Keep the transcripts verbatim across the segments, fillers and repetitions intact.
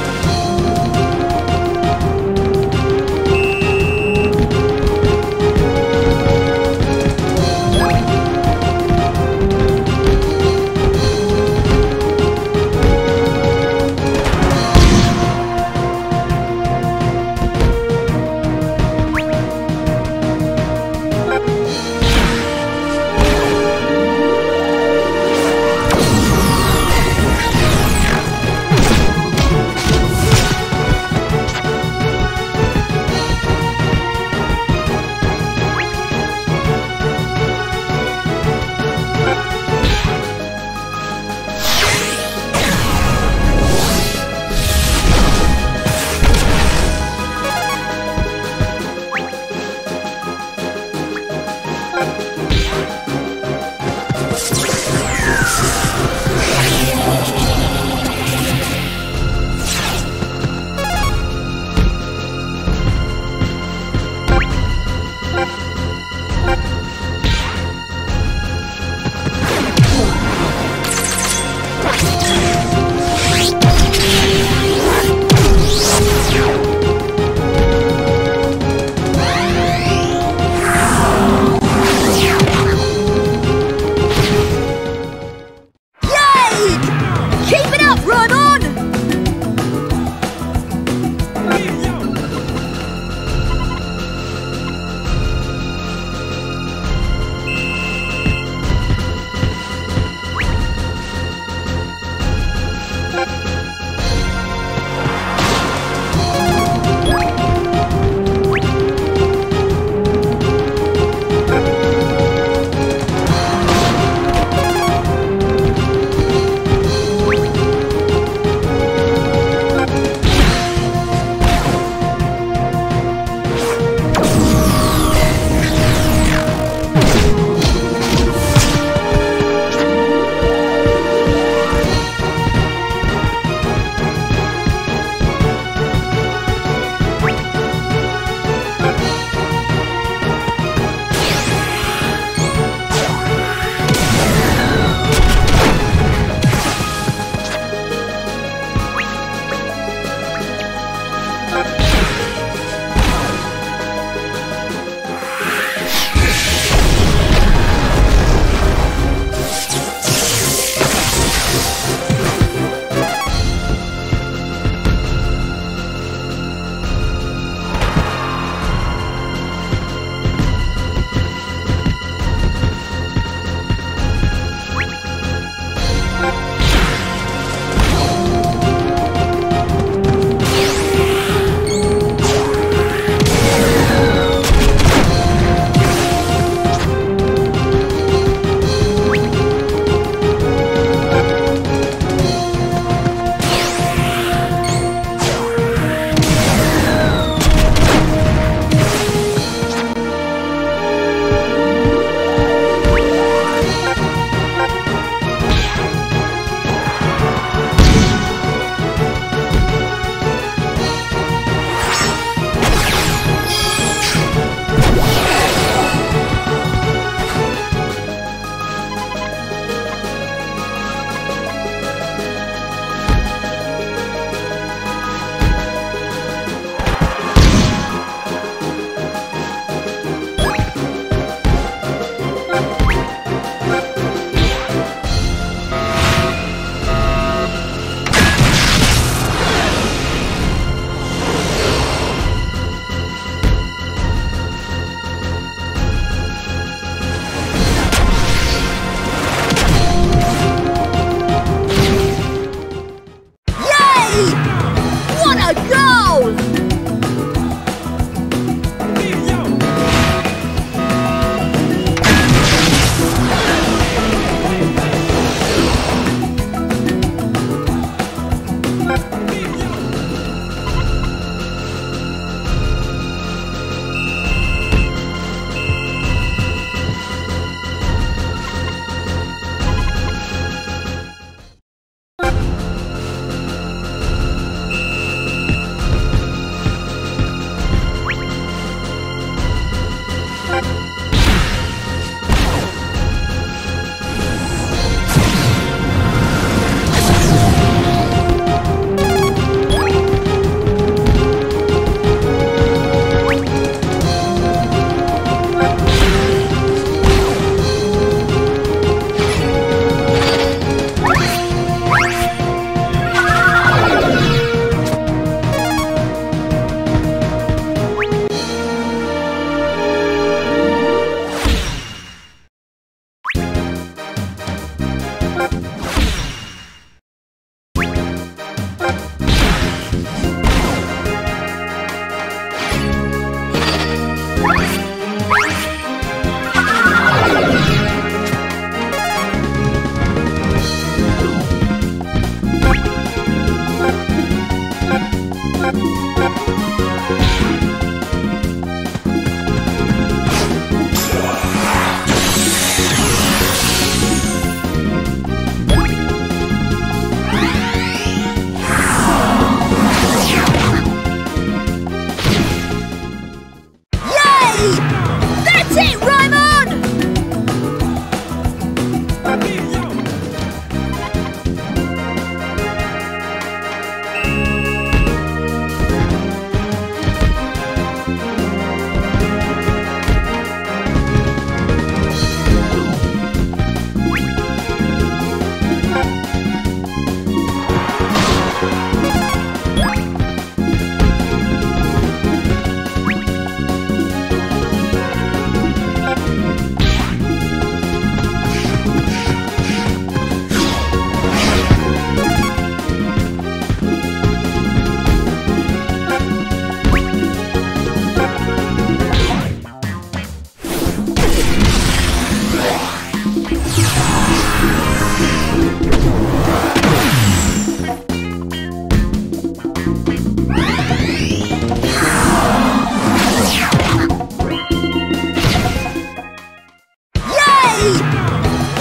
You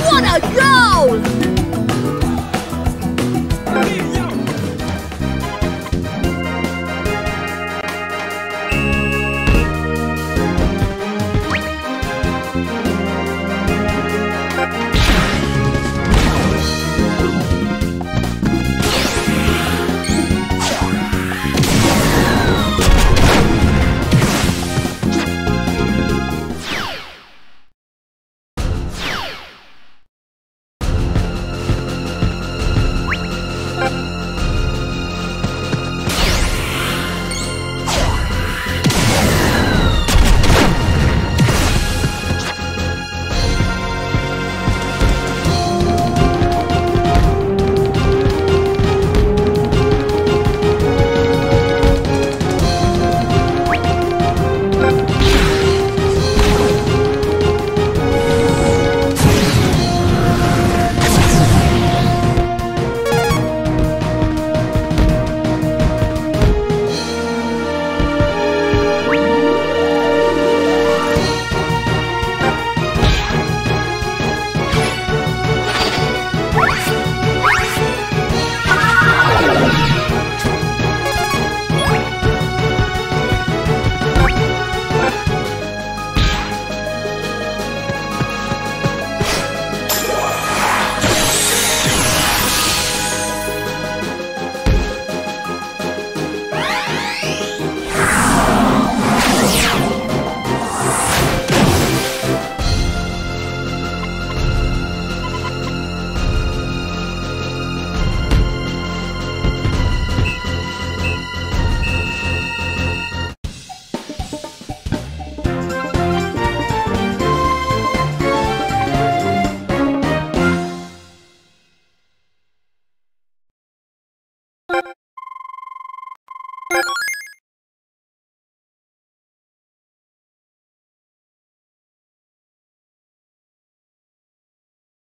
What a goal!